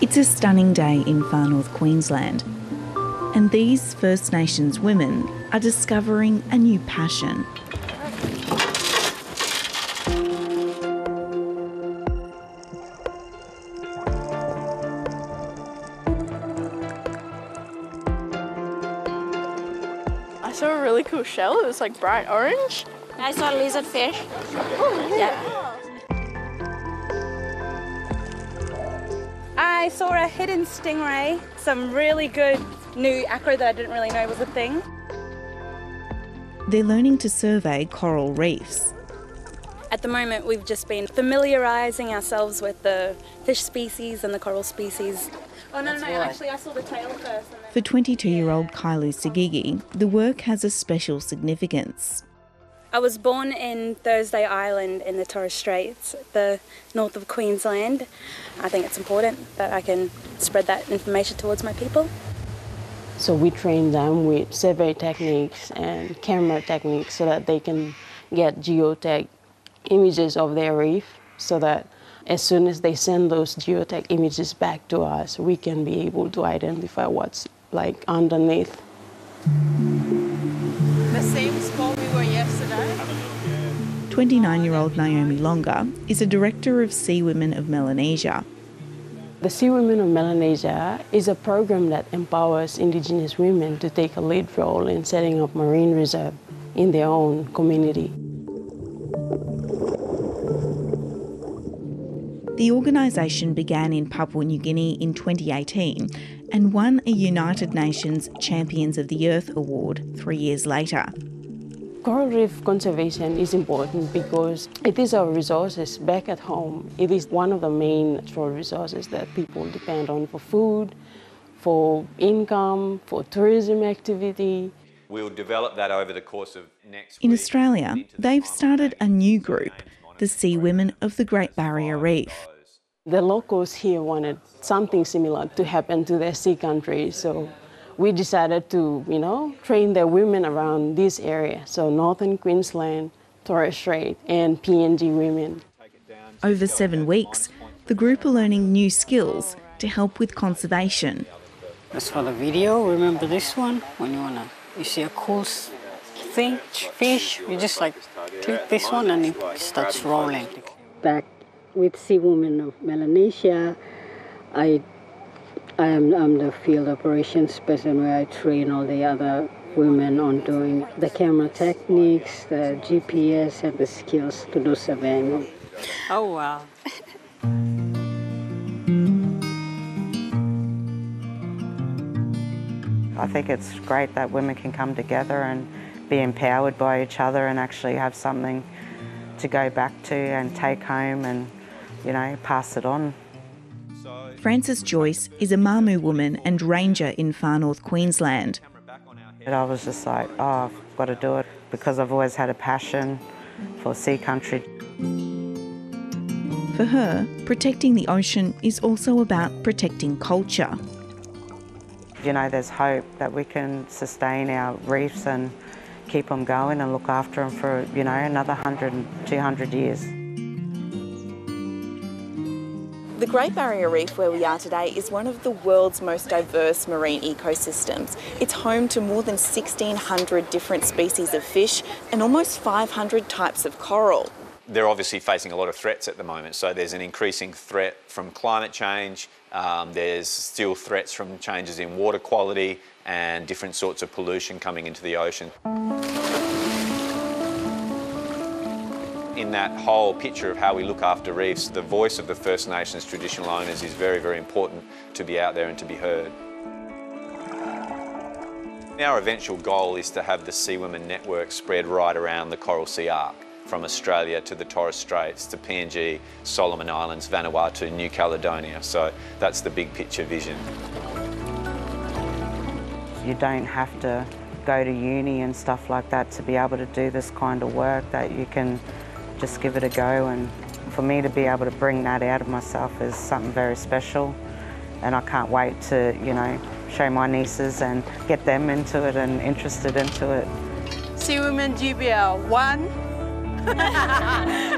It's a stunning day in Far North Queensland, and these First Nations women are discovering a new passion. I saw a really cool shell, it was like bright orange. I saw a lizard fish. Oh, yeah. I saw a hidden stingray, some really good new acro that I didn't really know was a thing. They're learning to survey coral reefs. At the moment we've just been familiarising ourselves with the fish species and the coral species. Oh no, actually I saw the tail first. And then... For 22-year-old Kailu Sagigi, the work has a special significance. I was born in Thursday Island in the Torres Straits, the north of Queensland. I think it's important that I can spread that information towards my people. So we train them with survey techniques and camera techniques so that they can get geotech images of their reef so that as soon as they send those geotech images back to us, we can be able to identify what's like underneath. The same spot we were yesterday. 29-year-old Naomi Longa is a director of Sea Women of Melanesia. The Sea Women of Melanesia is a program that empowers Indigenous women to take a lead role in setting up marine reserve in their own community. The organisation began in Papua New Guinea in 2018 and won a United Nations Champions of the Earth award 3 years later. Coral reef conservation is important because it is our resources back at home. It is one of the main natural resources that people depend on for food, for income, for tourism activity. We'll develop that over the course of next week. In Australia, they've started a new group, the Sea Women of the Great Barrier Reef. The locals here wanted something similar to happen to their sea country, so we decided to, train their women around this area, so northern Queensland, Torres Strait and PNG women. Over 7 weeks, the group are learning new skills to help with conservation. As for the video, remember this one? When you see a cool thing, fish, you just click this one and it starts rolling. Back with Sea Women of Melanesia, I'm the field operations person where I train all the other women on doing the camera techniques, the GPS and the skills to do surveying. Oh wow. I think it's great that women can come together and be empowered by each other and actually have something to go back to and take home and, pass it on. Frances Joyce is a Mamu woman and ranger in Far North Queensland. And I was just like, oh, I've got to do it because I've always had a passion for sea country. For her, protecting the ocean is also about protecting culture. There's hope that we can sustain our reefs and keep them going and look after them for, another 100, 200 years. The Great Barrier Reef, where we are today, is one of the world's most diverse marine ecosystems. It's home to more than 1,600 different species of fish and almost 500 types of coral. They're obviously facing a lot of threats at the moment, so there's an increasing threat from climate change, there's still threats from changes in water quality and different sorts of pollution coming into the ocean. In that whole picture of how we look after reefs, the voice of the First Nations traditional owners is very, very important to be out there and to be heard. Our eventual goal is to have the Sea Women network spread right around the Coral Sea Arc, from Australia to the Torres Straits to PNG, Solomon Islands, Vanuatu, New Caledonia. So that's the big picture vision. You don't have to go to uni and stuff like that to be able to do this kind of work, that you can just give it a go, and for me to be able to bring that out of myself is something very special, and I can't wait to, show my nieces and get them into it and interested into it. Sea Women GBL 1.